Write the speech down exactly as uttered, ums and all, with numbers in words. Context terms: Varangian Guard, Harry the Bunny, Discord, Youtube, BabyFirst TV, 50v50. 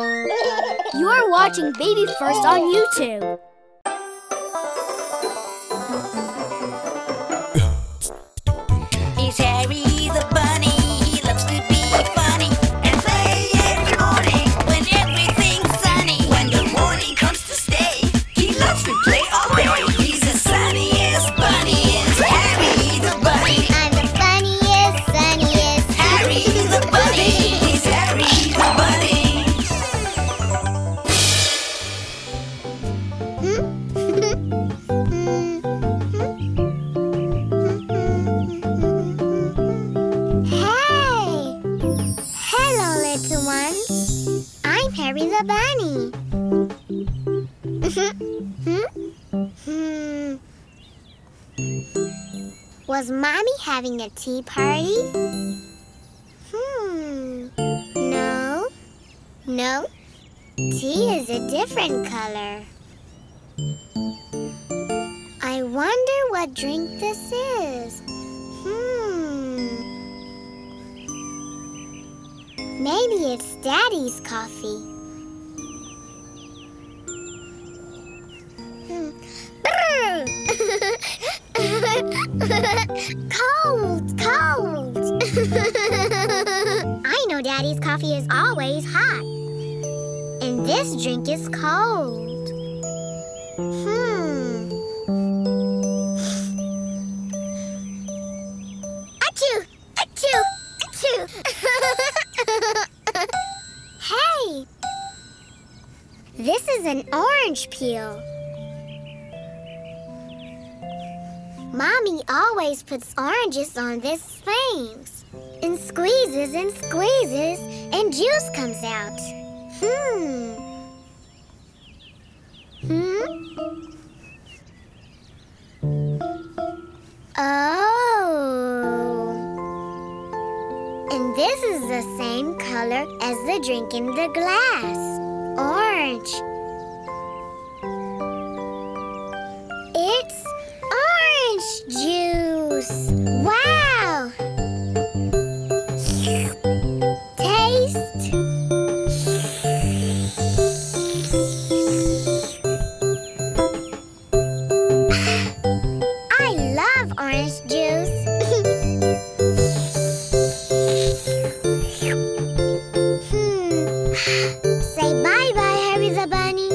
You're watching BabyFirst on YouTube. He's Harry the Bunny. He loves to be funny and play every morning when everything's sunny. When the morning comes to stay, he loves to play all day. He's the sunniest, bunniest Harry the Bunny. I'm the funniest, sunniest Harry the Bunny. He's Harry the Bunny. Harry the Bunny. hmm. Was Mommy having a tea party? Hmm. No. No. Tea is a different color. I wonder what drink this is. Hmm. Maybe it's Daddy's coffee. Cold, cold. I know Daddy's coffee is always hot. And this drink is cold. Hmm. Achoo! Achoo! Achoo! Hey! This is an orange peel. Mommy always puts oranges on these things and squeezes and squeezes and juice comes out. Hmm. Hmm? Oh. And this is the same color as the drink in the glass. Orange. It's juice. Wow! Taste. I love orange juice. hmm. Say bye-bye, Harry the Bunny.